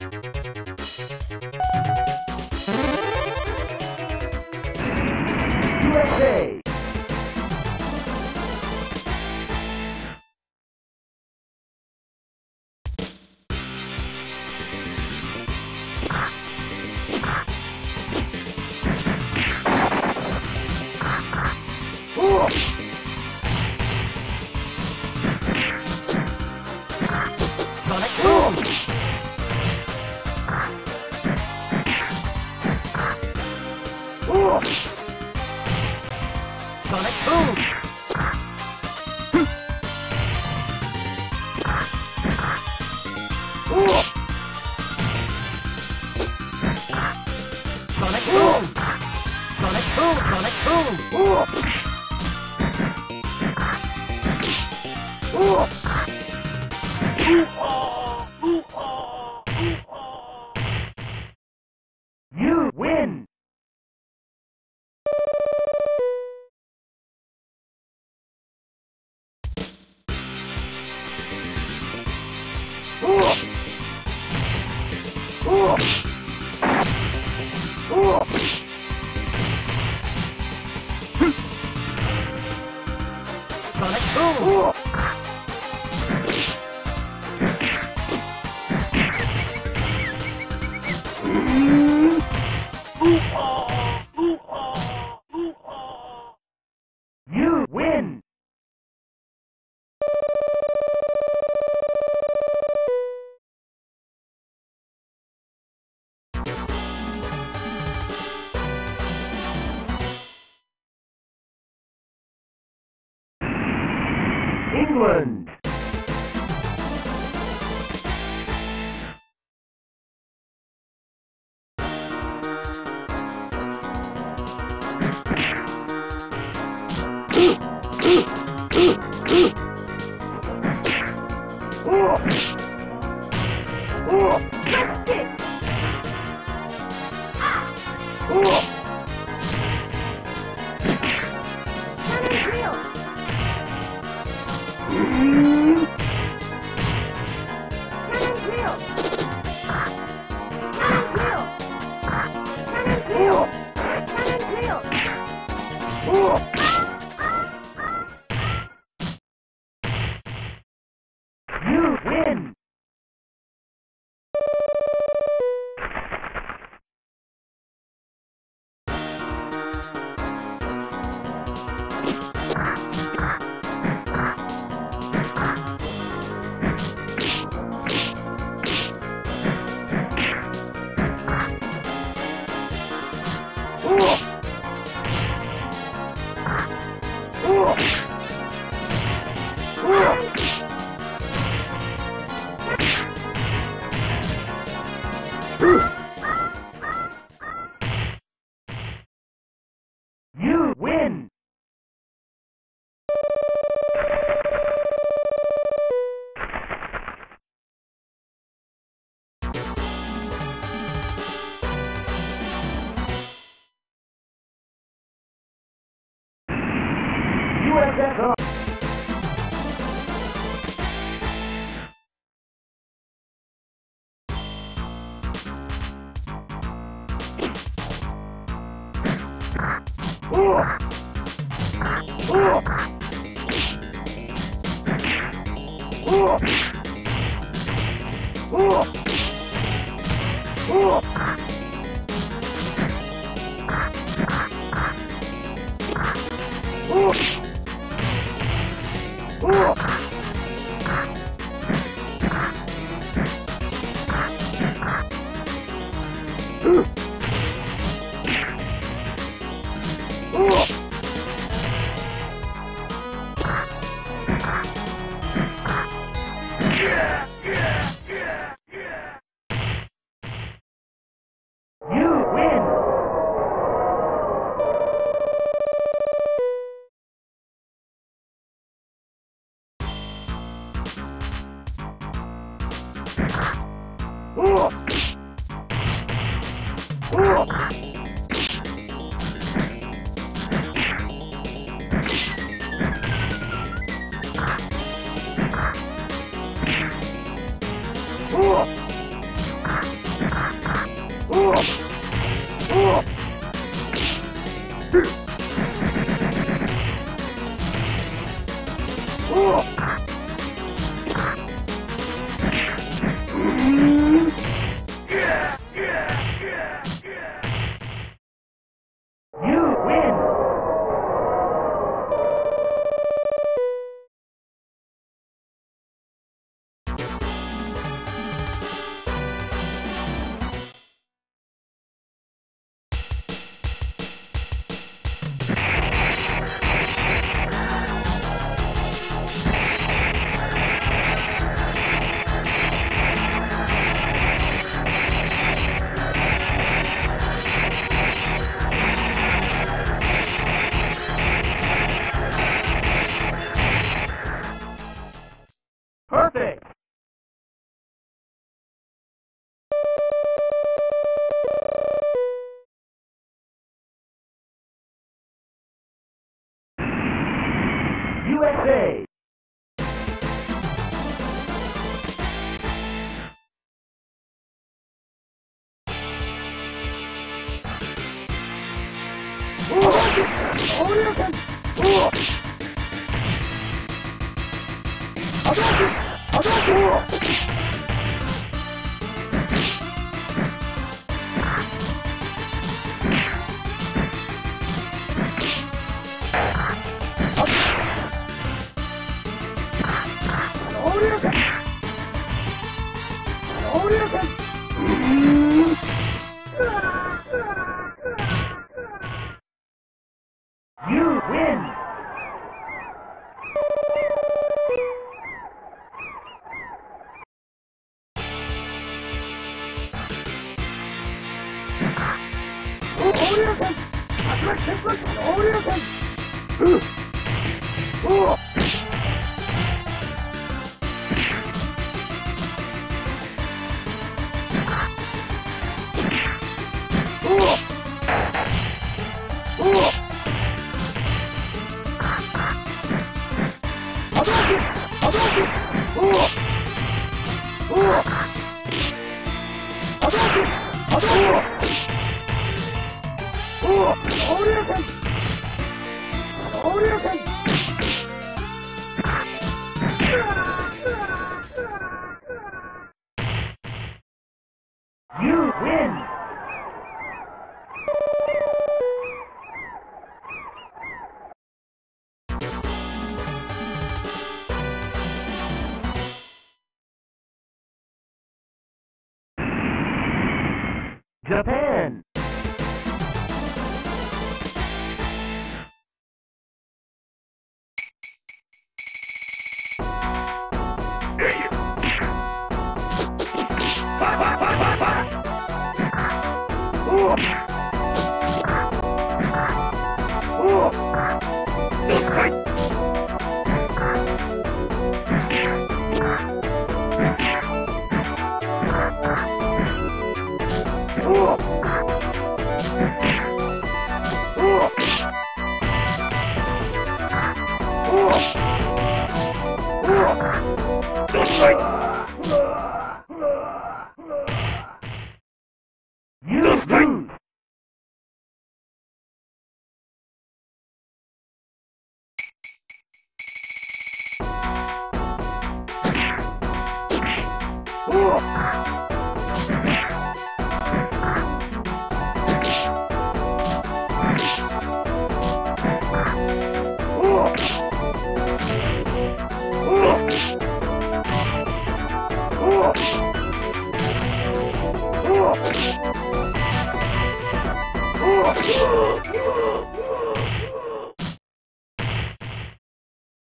USA! Oh! Sonic Boom! Sonic Boom! Sonic Boom! Sonic Boom! You win! Sonic Boom! You win! England! You win! You win! USSR! USA! Japan!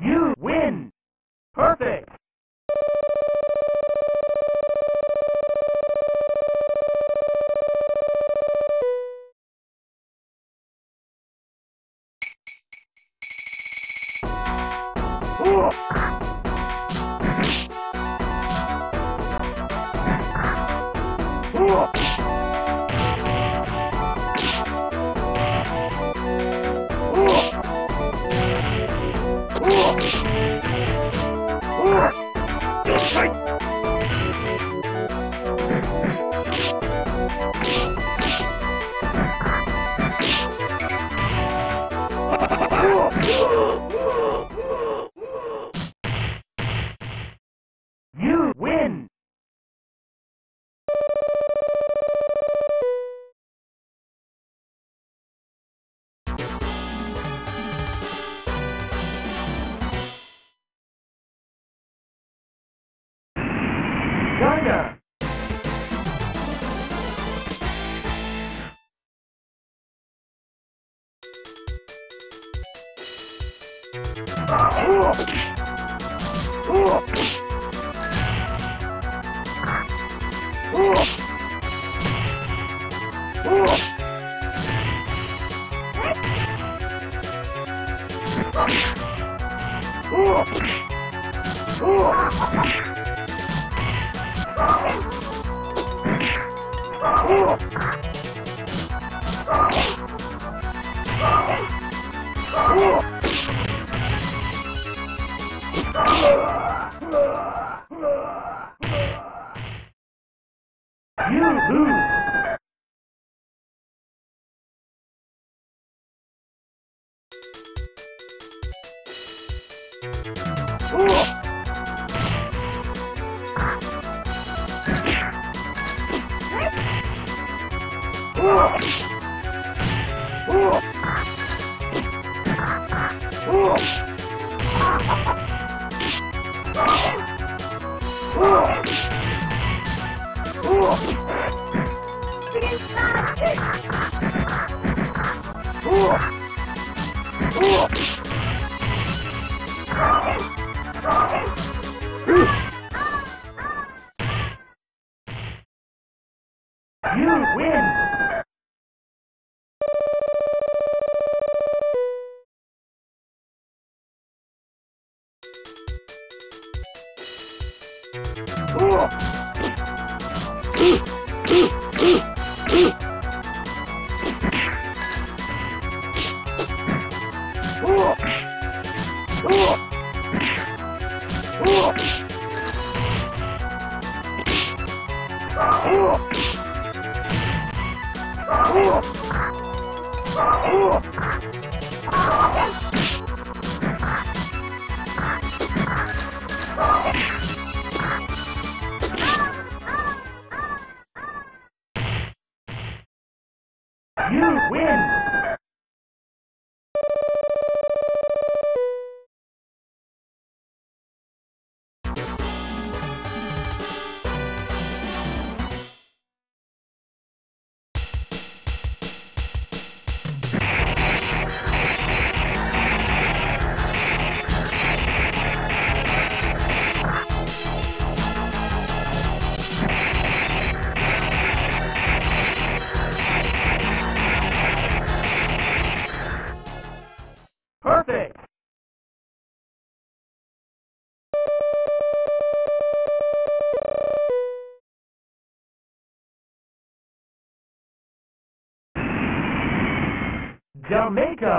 You win! Perfect! You win! China! You lose. You win! You win! Jamaica!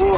Go!